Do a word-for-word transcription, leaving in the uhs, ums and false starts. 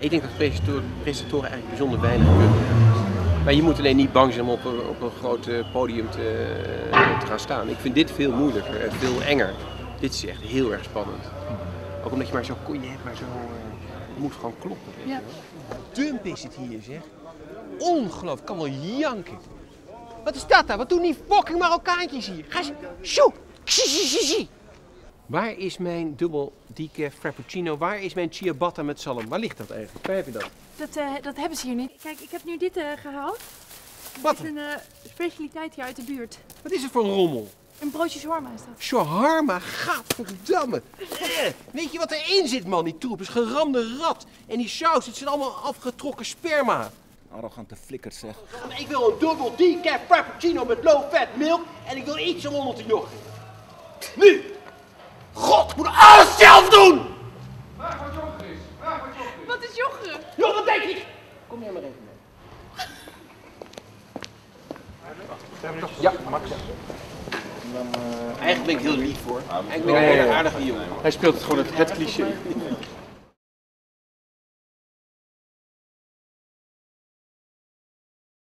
Ik denk dat presentatoren eigenlijk bijzonder weinig kunnen. Maar je moet alleen niet bang zijn om op een, op een groot podium te, te gaan staan. Ik vind dit veel moeilijker en veel enger. Dit is echt heel erg spannend. Ook omdat je maar zo, je hebt maar zo, je moet gewoon kloppen. Ja. Dump is het hier, zeg. Ongelooflijk, kan wel janken. Wat is dat daar? Wat doen die fucking Marokkaantjes hier? Ga ze, sjoe, zie. Waar is mijn dubbel decaf frappuccino? Waar is mijn ciabatta met zalm? Waar ligt dat eigenlijk? Waar heb je dat? Dat, uh, dat hebben ze hier niet. Kijk, ik heb nu dit uh, gehaald. Wat? Dit is een uh, specialiteit hier uit de buurt. Wat is het voor een rommel? Een broodje shawarma is dat. Shawarma? Gadverdamme. Eh, weet je wat erin zit, man? Die troep is geramde rat. En die saus, het zijn allemaal afgetrokken sperma. Arrogante flikkers, zeg. Ik wil een dubbel decaf frappuccino met low-fat milk. En ik wil iets eronder te joggen. Nu! God, ik moet alles zelf doen! Vraag wat joggeren is, vraag wat joggeren is. Wat is joggeren? Joh, wat denk ik? Kom jij maar even mee. Ja, Max. Dan, uh... Eigenlijk ben ik heel lief hoor. Eigenlijk ben ik een aardige jongen. Hij speelt het gewoon het, het cliché.